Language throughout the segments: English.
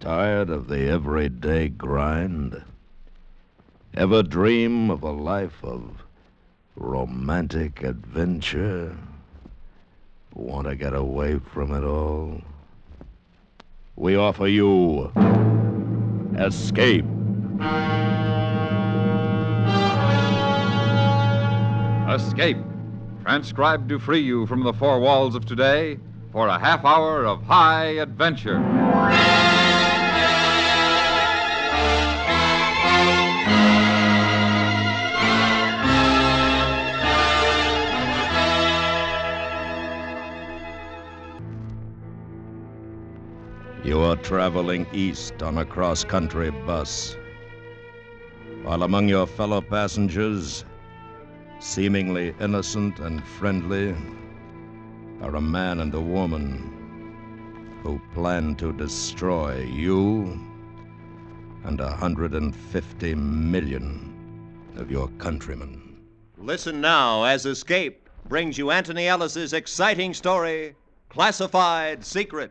Tired of the everyday grind? Ever dream of a life of romantic adventure? Want to get away from it all? We offer you Escape. Escape, transcribed to free you from the four walls of today for a half hour of high adventure. You are traveling east on a cross-country bus, while among your fellow passengers, seemingly innocent and friendly, are a man and a woman who plan to destroy you and 150 million of your countrymen. Listen now as Escape brings you Anthony Ellis's exciting story, Classified Secret.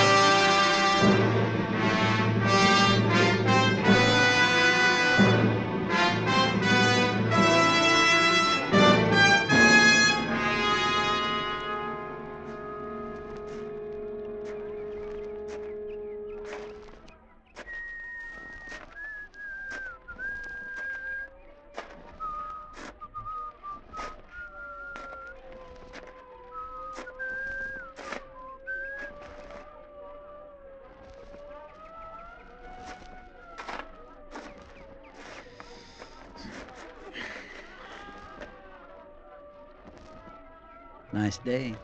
Nice day.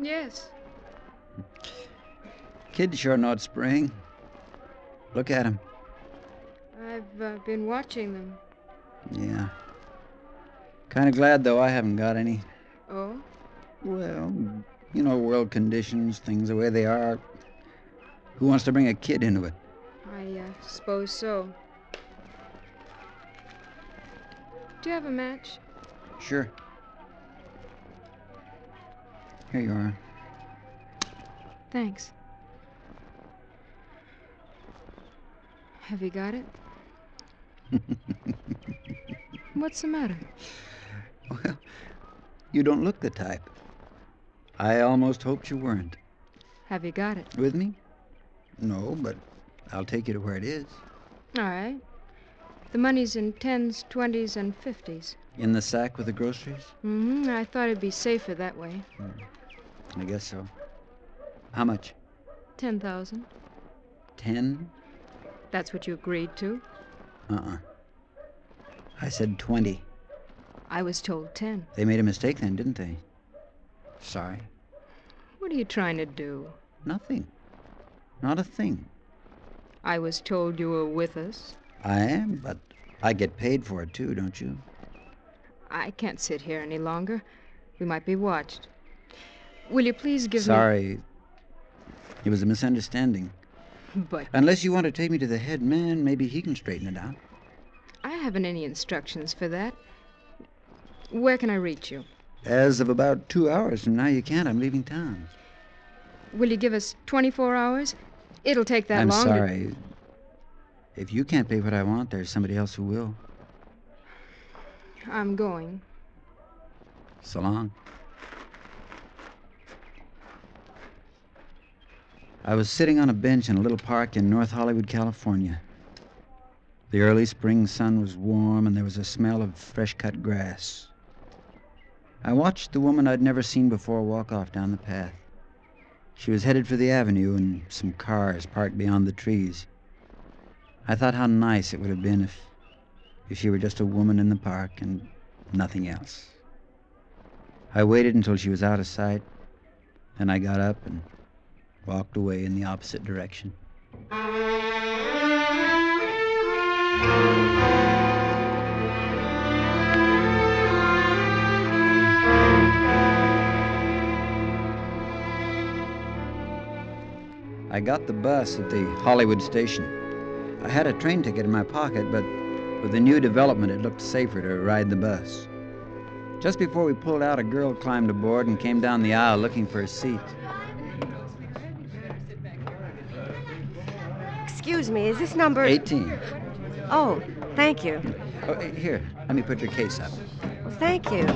Yes. Kid sure not spring. Look at him. I've been watching them. Yeah. Kind of glad, though, I haven't got any. Oh? Well, you know, world conditions, things the way they are. Who wants to bring a kid into it? I suppose so. Do you have a match? Sure. Here you are. Thanks. Have you got it? What's the matter? Well, you don't look the type. I almost hoped you weren't. Have you got it? With me? No, but I'll take you to where it is. All right. The money's in 10s, 20s, and 50s. In the sack with the groceries? Mm-hmm. I thought it'd be safer that way. I guess so. How much? 10,000. 10? That's what you agreed to. I said 20. I was told 10. They made a mistake then, didn't they? Sorry. What are you trying to do? Nothing. Not a thing. I was told you were with us. I am, but I get paid for it too, don't you? I can't sit here any longer. We might be watched. Will you please give me... Sorry. It was a misunderstanding. But... Unless you want to take me to the head man, maybe he can straighten it out. I haven't any instructions for that. Where can I reach you? As of about 2 hours from now, you can't. I'm leaving town. Will you give us 24 hours? It'll take that long. I'm sorry. If you can't pay what I want, there's somebody else who will. I'm going. So long. I was sitting on a bench in a little park in North Hollywood, California. The early spring sun was warm, and there was a smell of fresh-cut grass. I watched the woman I'd never seen before walk off down the path. She was headed for the avenue, and some cars parked beyond the trees. I thought how nice it would have been if she were just a woman in the park and nothing else. I waited until she was out of sight, then I got up and walked away in the opposite direction. I got the bus at the Hollywood station. I had a train ticket in my pocket, but with the new development, it looked safer to ride the bus. Just before we pulled out, a girl climbed aboard and came down the aisle looking for a seat. Excuse me, is this number... 18. Oh, thank you. Oh, here, let me put your case up. Well, thank you.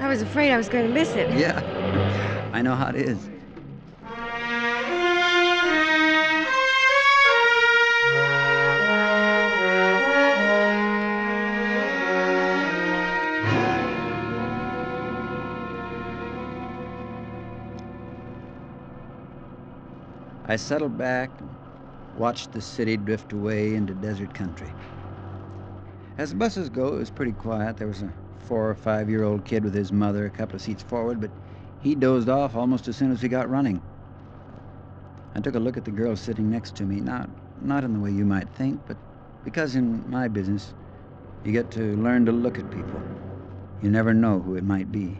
I was afraid I was going to miss it. Yeah, I know how it is. I settled back and watched the city drift away into desert country. As the buses go, it was pretty quiet. There was a 4 or 5-year-old kid with his mother a couple of seats forward, but he dozed off almost as soon as we got running. I took a look at the girl sitting next to me, not in the way you might think, but because in my business, you get to learn to look at people. You never know who it might be.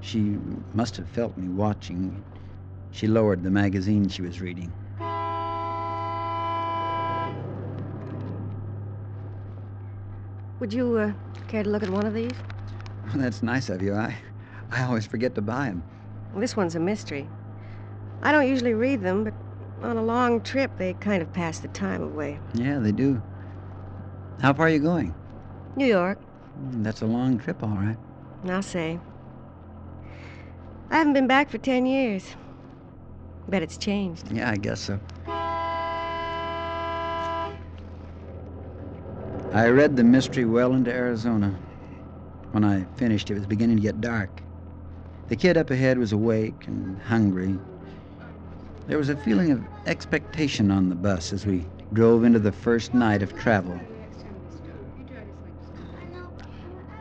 She must have felt me watching. She lowered the magazine she was reading. Would you care to look at one of these? Well, that's nice of you. I always forget to buy them. Well, this one's a mystery. I don't usually read them, but on a long trip, they kind of pass the time away. Yeah, they do. How far are you going? New York. That's a long trip, all right. I'll say. I haven't been back for 10 years. Bet it's changed. Yeah, I guess so. I read the mystery well into Arizona. When I finished, it was beginning to get dark. The kid up ahead was awake and hungry. There was a feeling of expectation on the bus as we drove into the first night of travel.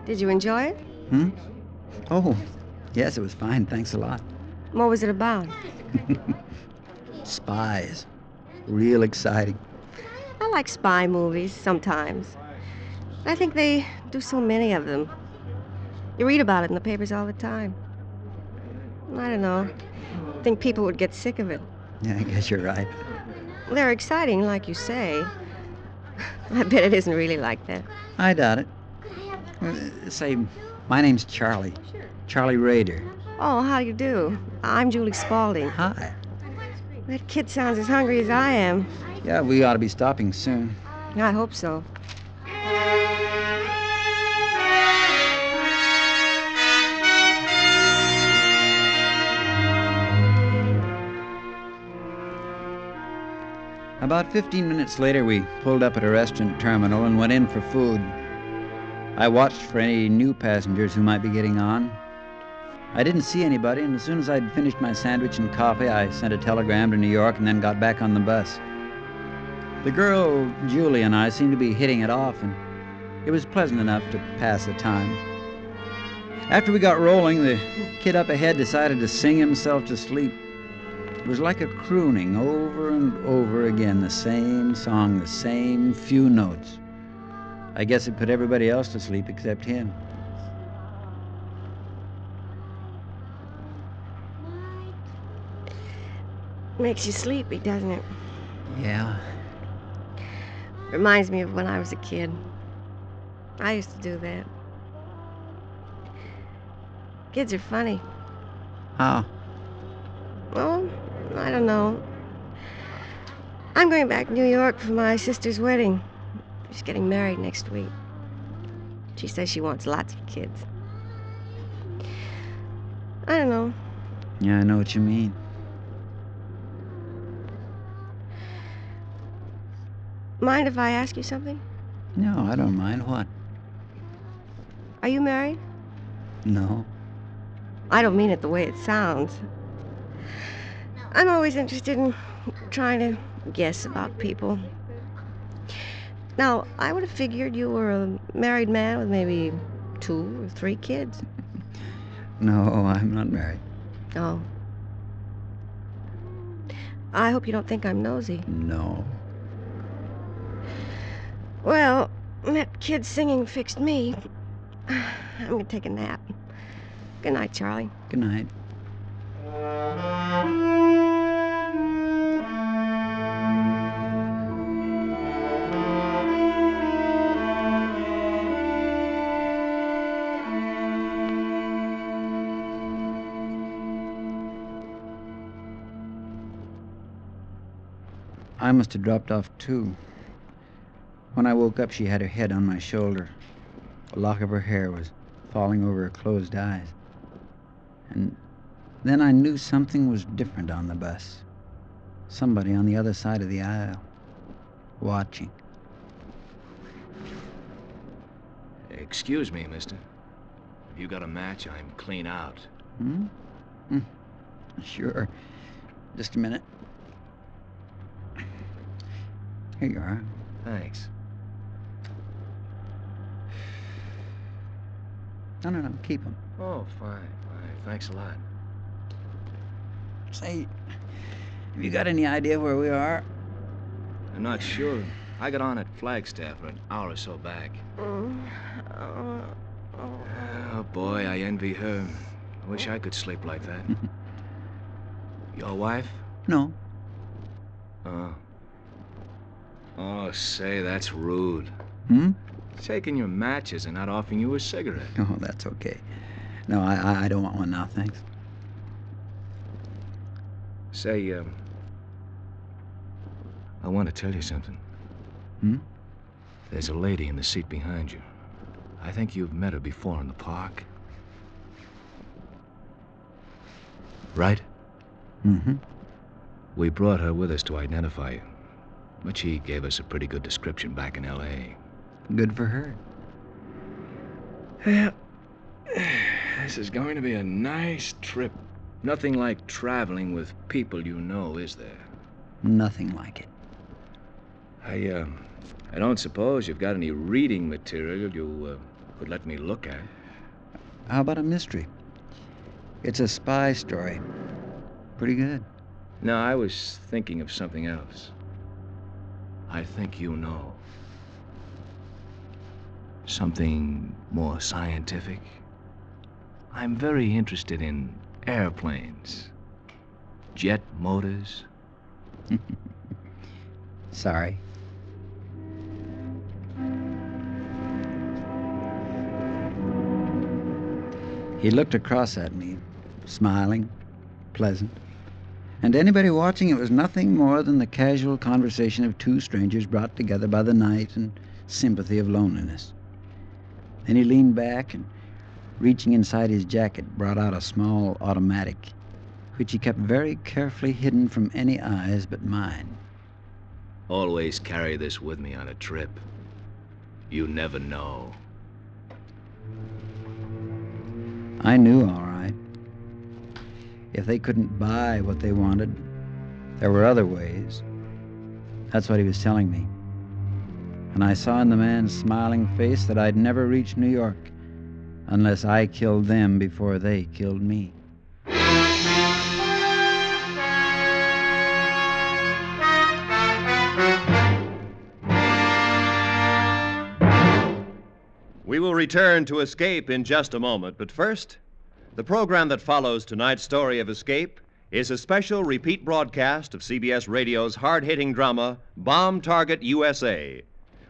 Did you enjoy it? Oh, yes, it was fine. Thanks a lot. What was it about? Spies. Real exciting. I like spy movies sometimes. I think they do so many of them. You read about it in the papers all the time. I don't know. I think people would get sick of it. Yeah, I guess you're right. They're exciting, like you say. I bet it isn't really like that. I doubt it. Say, my name's Charlie. Charlie Rader. Oh, how do you do? I'm Julie Spaulding. Hi. That kid sounds as hungry as I am. Yeah, we ought to be stopping soon. I hope so. About 15 minutes later, we pulled up at a restaurant terminal and went in for food. I watched for any new passengers who might be getting on. I didn't see anybody, and as soon as I'd finished my sandwich and coffee, I sent a telegram to New York and then got back on the bus. The girl, Julie, and I seemed to be hitting it off, and it was pleasant enough to pass the time. After we got rolling, the kid up ahead decided to sing himself to sleep. It was like a crooning, over and over again, the same song, the same few notes. I guess it put everybody else to sleep except him. Makes you sleepy, doesn't it? Yeah. Reminds me of when I was a kid. I used to do that. Kids are funny. How? Well, I don't know. I'm going back to New York for my sister's wedding. She's getting married next week. She says she wants lots of kids. I don't know. Yeah, I know what you mean. Mind if I ask you something? No, I don't mind. What? Are you married? No. I don't mean it the way it sounds. I'm always interested in trying to guess about people. Now, I would have figured you were a married man with maybe 2 or 3 kids. No, I'm not married. Oh. I hope you don't think I'm nosy. No. Well, that kid singing fixed me. I'm going to take a nap. Good night, Charlie. Good night. I must have dropped off, too. When I woke up, she had her head on my shoulder. A lock of her hair was falling over her closed eyes. And then I knew something was different on the bus. Somebody on the other side of the aisle, watching. Excuse me, mister. Have you got a match? I'm clean out. Hmm? Sure. Just a minute. Here you are. Thanks. No, keep them. Oh, fine. Thanks a lot. Say, have you got any idea where we are? I'm not sure. I got on at Flagstaff for an hour or so back. Oh, boy, I envy her. I wish I could sleep like that. Your wife? No. Oh, say, that's rude. Taking your matches and not offering you a cigarette. Oh, that's okay. No, I don't want one now, thanks. Say, I want to tell you something. There's a lady in the seat behind you. I think you've met her before in the park. Right? We brought her with us to identify you. But she gave us a pretty good description back in L.A. Good for her. Yeah. This is going to be a nice trip. Nothing like traveling with people you know, is there? Nothing like it. I don't suppose you've got any reading material you would let me look at. How about a mystery? It's a spy story. Pretty good. No, I was thinking of something else. I think you know. Something more scientific. I'm very interested in airplanes. Jet motors. Sorry. He looked across at me, smiling, pleasant. And to anybody watching, it was nothing more than the casual conversation of two strangers brought together by the night and sympathy of loneliness. Then he leaned back and, reaching inside his jacket, brought out a small automatic, which he kept very carefully hidden from any eyes but mine. Always carry this with me on a trip. You never know. I knew, all right. If they couldn't buy what they wanted, there were other ways. That's what he was telling me. And I saw in the man's smiling face that I'd never reach New York unless I killed them before they killed me. We will return to Escape in just a moment, but first, the program that follows tonight's story of Escape is a special repeat broadcast of CBS Radio's hard-hitting drama, Bomb Target USA,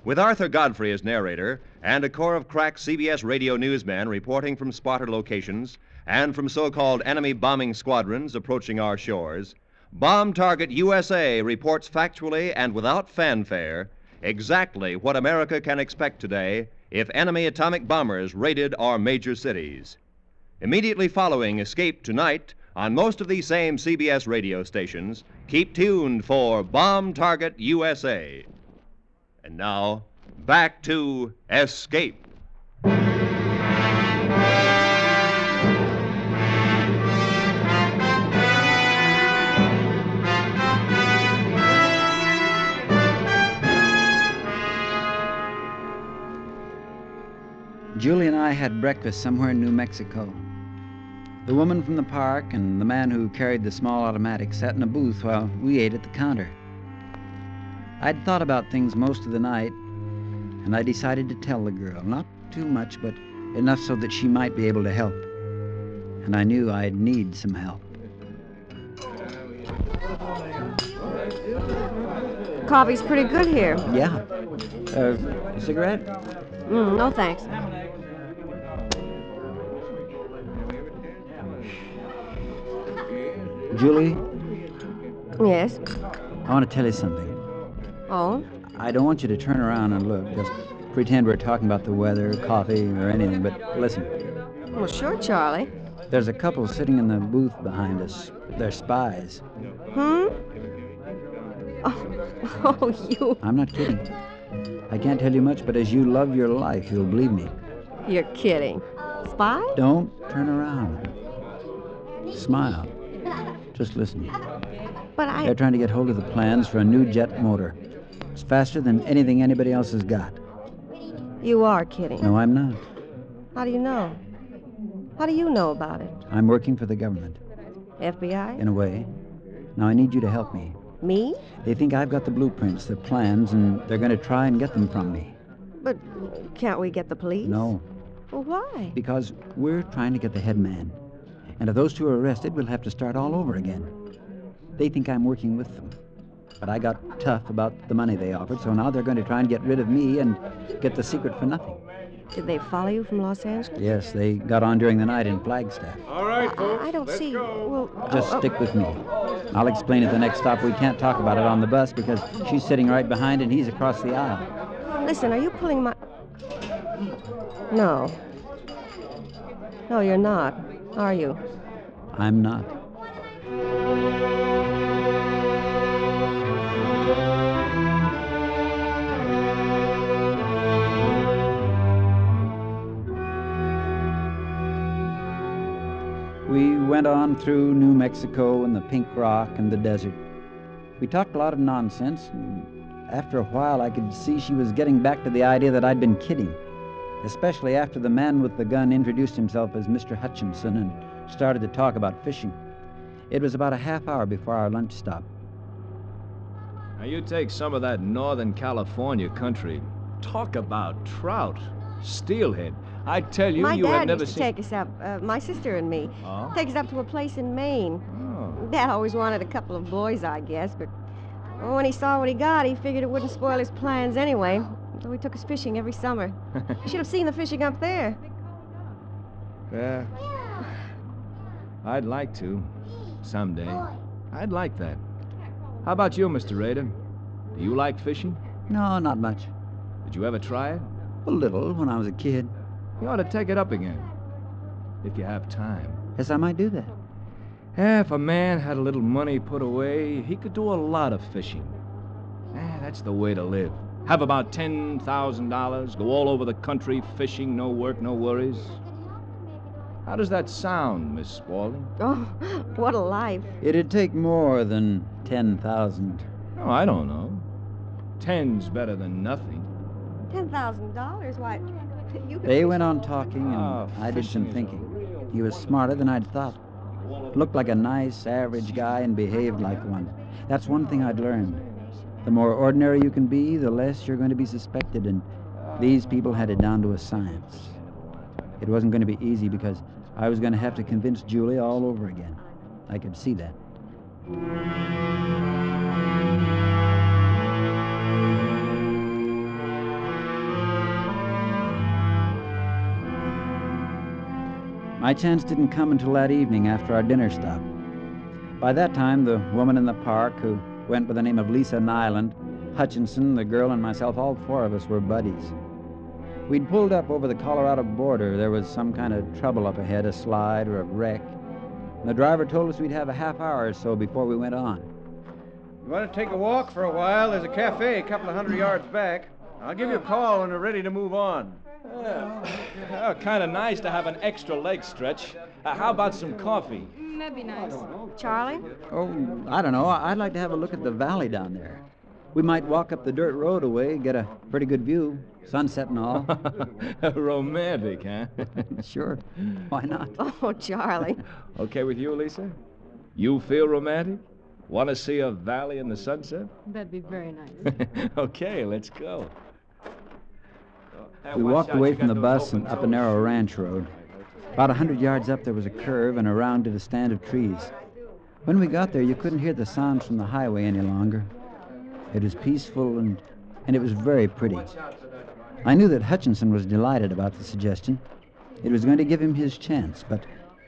with Arthur Godfrey as narrator and a corps of crack CBS Radio newsmen reporting from spotter locations and from so-called enemy bombing squadrons approaching our shores. Bomb Target USA reports factually and without fanfare exactly what America can expect today if enemy atomic bombers raided our major cities. Immediately following Escape tonight, on most of these same CBS radio stations, keep tuned for Bomb Target USA. And now, back to Escape. Julie and I had breakfast somewhere in New Mexico. The woman from the park and the man who carried the small automatic sat in a booth while we ate at the counter. I'd thought about things most of the night, and I decided to tell the girl, not too much, but enough so that she might be able to help. And I knew I'd need some help. Coffee's pretty good here. Yeah. A cigarette? No, thanks. Julie? Yes? I want to tell you something. Oh? I don't want you to turn around and look. Just pretend we're talking about the weather, coffee, or anything, but listen. Well, sure, Charlie. There's a couple sitting in the booth behind us. They're spies. Hmm? Oh, you... I'm not kidding. I can't tell you much, but as you love your life, you'll believe me. You're kidding. Spy? Don't turn around. Smile. Just listen. But I... They're trying to get hold of the plans for a new jet motor. It's faster than anything anybody else has got. You are kidding. No, I'm not. How do you know? How do you know about it? I'm working for the government. FBI? In a way. Now I need you to help me. Me? They think I've got the blueprints, the plans, and they're going to try and get them from me. But can't we get the police? No. Well, why? Because we're trying to get the head man. And if those two are arrested, we'll have to start all over again. They think I'm working with them. But I got tough about the money they offered, so now they're going to try and get rid of me and get the secret for nothing. Did they follow you from Los Angeles? Yes, they got on during the night in Flagstaff. All right, folks, I don't let's see. Go. Well, just stick with me. I'll explain at the next stop. We can't talk about it on the bus because she's sitting right behind and he's across the aisle. Listen, are you pulling my... No. No, you're not, are you? I'm not. We went on through New Mexico and the Pink Rock and the desert. We talked a lot of nonsense, and after a while I could see she was getting back to the idea that I'd been kidding, especially after the man with the gun introduced himself as Mr. Hutchinson and started to talk about fishing. It was about a half hour before our lunch stop. Now you take some of that Northern California country. Talk about trout, steelhead. I tell you, you have never seen... My dad used to take us up, my sister and me. Oh? Take us up to a place in Maine. Oh. Dad always wanted a couple of boys, I guess, but when he saw what he got, he figured it wouldn't spoil his plans anyway. So he took us fishing every summer. You should have seen the fishing up there. Yeah. I'd like to. Someday. I'd like that. How about you, Mr. Rader? Do you like fishing? No, not much. Did you ever try it? A little, when I was a kid. You ought to take it up again, if you have time. Yes, I might do that. If a man had a little money put away, he could do a lot of fishing. That's the way to live. Have about $10,000, go all over the country fishing, no work, no worries. How does that sound, Miss Spaulding? Oh, what a life. It'd take more than $10,000. Oh, I don't know. Ten's better than nothing. $10,000? Why... They went on talking, and I did some thinking. He was smarter than I'd thought. Looked like a nice, average guy and behaved like one. That's one thing I'd learned. The more ordinary you can be, the less you're going to be suspected, and these people had it down to a science. It wasn't going to be easy because I was going to have to convince Julie all over again. I could see that. My chance didn't come until that evening after our dinner stop. By that time, the woman in the park, who went by the name of Lisa Nyland, Hutchinson, the girl, and myself, all four of us were buddies. We'd pulled up over the Colorado border. There was some kind of trouble up ahead, a slide or a wreck. And the driver told us we'd have a half hour or so before we went on. You want to take a walk for a while? There's a cafe a couple of hundred yards back. I'll give you a call when we're ready to move on. Oh, kind of nice to have an extra leg stretch. How about some coffee? That'd be nice. Charlie? Oh, I don't know. I'd like to have a look at the valley down there. We might walk up the dirt road away, get a pretty good view, sunset and all. Romantic, huh? Sure. Why not? Oh, Charlie. Okay with you, Lisa? You feel romantic? Want to see a valley in the sunset? That'd be very nice. Okay, let's go. We walked away from the bus and up a narrow ranch road. About 100 yards up, there was a curve and around to the stand of trees. When we got there, you couldn't hear the sounds from the highway any longer. It was peaceful and it was very pretty. I knew that Hutchinson was delighted about the suggestion. It was going to give him his chance, but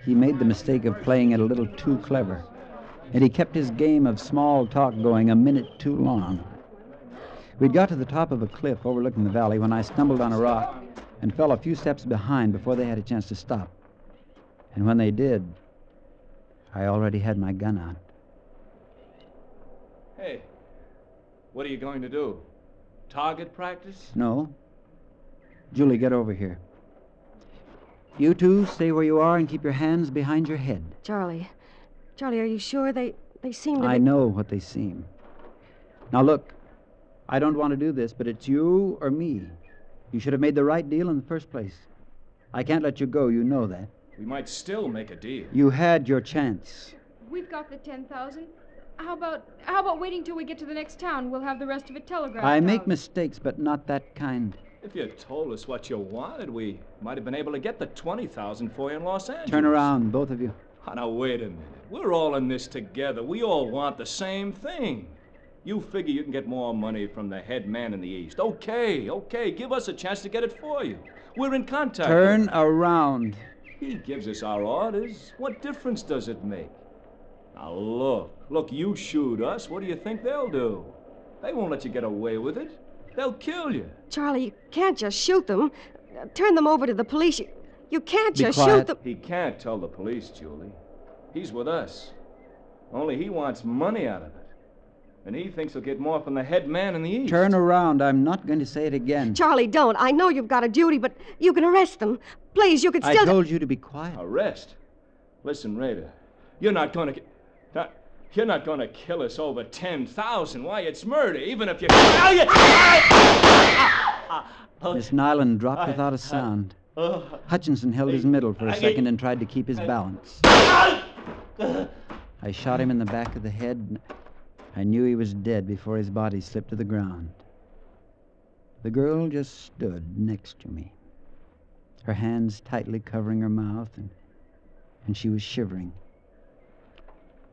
he made the mistake of playing it a little too clever. And he kept his game of small talk going a minute too long. We'd got to the top of a cliff overlooking the valley when I stumbled on a rock and fell a few steps behind before they had a chance to stop. And when they did, I already had my gun out. Hey, what are you going to do? Target practice? No. Julie, get over here. You two, stay where you are and keep your hands behind your head. Charlie, are you sure they seem to... I know what they seem. Now, look, I don't want to do this, but it's you or me. You should have made the right deal in the first place. I can't let you go, you know that. We might still make a deal. You had your chance. We've got the 10,000. How about waiting till we get to the next town? We'll have the rest of it telegraphed. I make mistakes, but not that kind. If you told us what you wanted, we might have been able to get the 20,000 for you in Los Angeles. Turn around, both of you. Oh, now, wait a minute. We're all in this together. We all want the same thing. You figure you can get more money from the head man in the East. Okay. Give us a chance to get it for you. We're in contact. Turn around. He gives us our orders. What difference does it make? Now, look, you shoot us. What do you think they'll do? They won't let you get away with it. They'll kill you. Charlie, you can't just shoot them. Turn them over to the police. You can't just shoot them. He can't tell the police, Julie. He's with us. Only he wants money out of it. And he thinks he'll get more from the head man in the East. Turn around. I'm not going to say it again. Charlie, don't. I know you've got a duty, but you can arrest them. Please, you can still... I told you to be quiet. Arrest? Listen, Raider, you're not going to... You're not going to kill us over 10,000. Why, it's murder, even if you... Miss Nyland dropped without a sound. Hutchinson held his middle for a second and tried to keep his balance. I shot him in the back of the head, and I knew he was dead before his body slipped to the ground. The girl just stood next to me, her hands tightly covering her mouth, and she was shivering.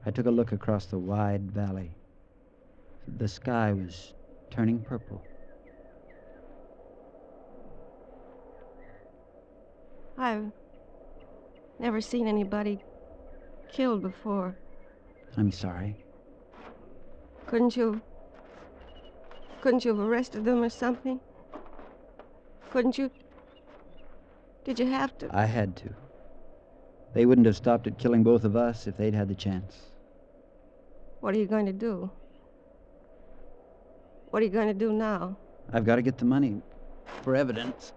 I took a look across the wide valley. The sky was turning purple. I've never seen anybody killed before. I'm sorry. Couldn't you have arrested them or something? Couldn't you? Did you have to? I had to. They wouldn't have stopped at killing both of us if they'd had the chance. What are you going to do? What are you going to do now? I've got to get the money for evidence.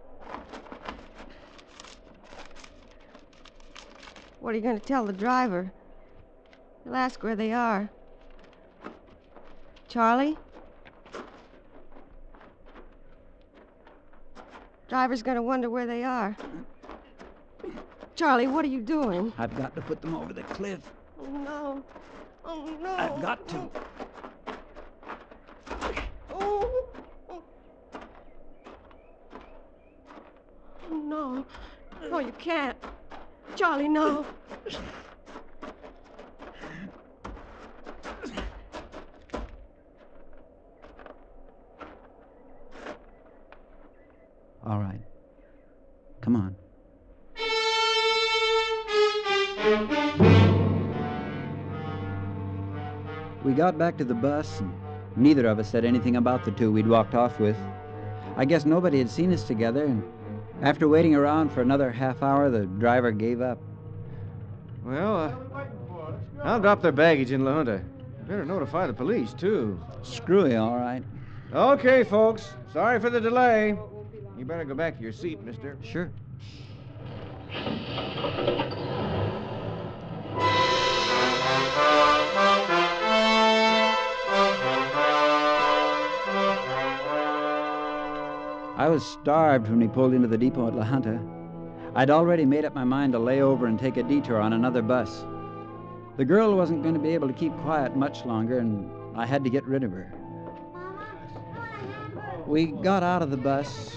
What are you going to tell the driver? He'll ask where they are. Charlie? Driver's going to wonder where they are. Charlie, what are you doing? I've got to put them over the cliff. Oh, no. Oh, no. I've got to. Oh. Oh, no. No, you can't. Charlie, no. All right. Come on. We got back to the bus, and neither of us said anything about the two we'd walked off with. I guess nobody had seen us together, and after waiting around for another half hour, the driver gave up. Well, I'll drop their baggage in La Junta. Better notify the police, too. Screw you, all right. Okay, folks. Sorry for the delay. You better go back to your seat, mister. Sure. I was starved when we pulled into the depot at La Junta. I'd already made up my mind to lay over and take a detour on another bus. The girl wasn't going to be able to keep quiet much longer, and I had to get rid of her. We got out of the bus,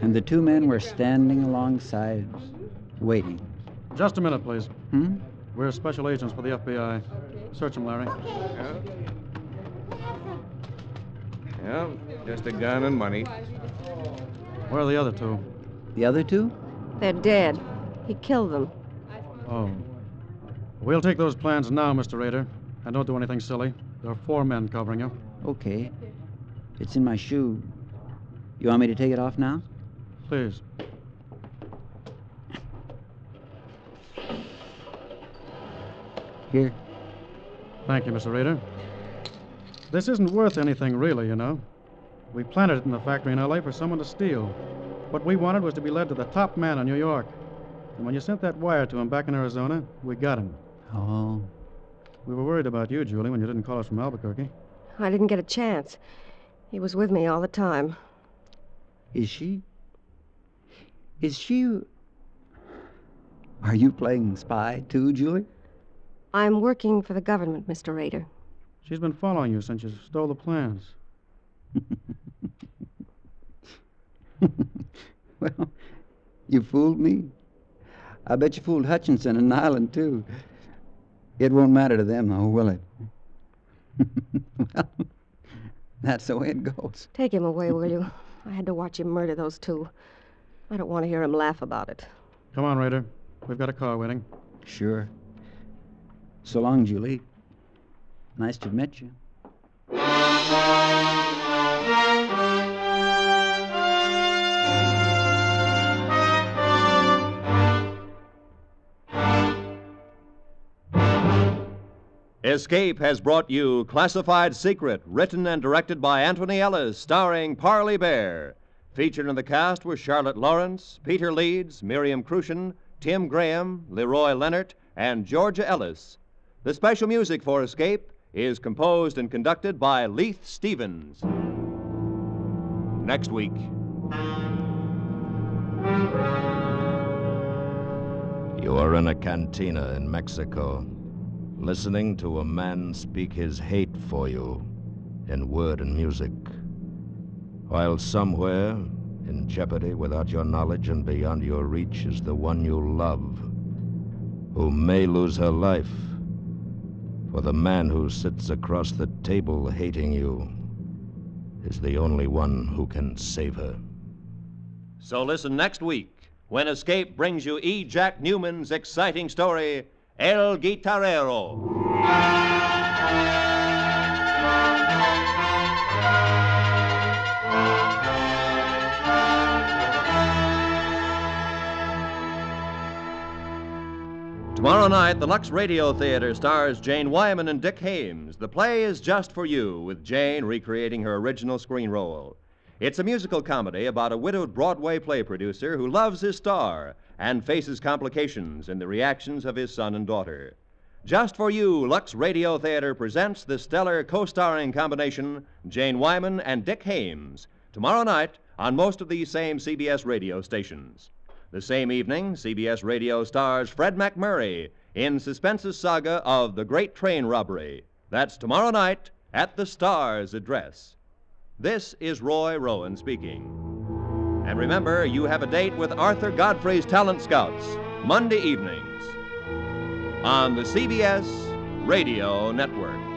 and the two men were standing alongside, waiting. Just a minute, please. Hmm? We're special agents for the FBI. Search them, Larry. Okay. Yeah, just a gun and money. Where are the other two? The other two? They're dead. He killed them. Oh. We'll take those plans now, Mr. Rader. And don't do anything silly. There are four men covering you. Okay. It's in my shoe. You want me to take it off now? Please. Here. Thank you, Mr. Reader. This isn't worth anything, really, you know. We planted it in the factory in L.A. for someone to steal. What we wanted was to be led to the top man in New York. And when you sent that wire to him back in Arizona, we got him. Oh. We were worried about you, Julie, when you didn't call us from Albuquerque. I didn't get a chance. He was with me all the time. Is she... Are you playing spy, too, Julie? I'm working for the government, Mr. Rader. She's been following you since you stole the plans. Well, you fooled me. I bet you fooled Hutchinson and Nyland, too. It won't matter to them, though, will it? Well, that's the way it goes. Take him away, will you? I had to watch him murder those two. I don't want to hear him laugh about it. Come on, Rader. We've got a car waiting. Sure. So long, Julie. Nice to have met you. Escape has brought you Classified Secret, written and directed by Anthony Ellis, starring Parley Baer. Featured in the cast were Charlotte Lawrence, Peter Leeds, Miriam Crucian, Tim Graham, Leroy Leonard, and Georgia Ellis. The special music for Escape is composed and conducted by Leith Stevens. Next week. You are in a cantina in Mexico, listening to a man speak his hate for you in word and music, while somewhere in jeopardy without your knowledge and beyond your reach is the one you love, who may lose her life for the man who sits across the table hating you is the only one who can save her. So listen next week when Escape brings you E. Jack Newman's exciting story, El Guitarrero. Tomorrow night, the Lux Radio Theater stars Jane Wyman and Dick Haymes. The play is Just for You, with Jane recreating her original screen role. It's a musical comedy about a widowed Broadway play producer who loves his star and faces complications in the reactions of his son and daughter. Just for You, Lux Radio Theater presents the stellar co-starring combination Jane Wyman and Dick Haymes tomorrow night on most of these same CBS radio stations. The same evening, CBS Radio stars Fred McMurray in Suspense's saga of The Great Train Robbery. That's tomorrow night at the Star's address. This is Roy Rowan speaking. And remember, you have a date with Arthur Godfrey's Talent Scouts, Monday evenings on the CBS Radio Network.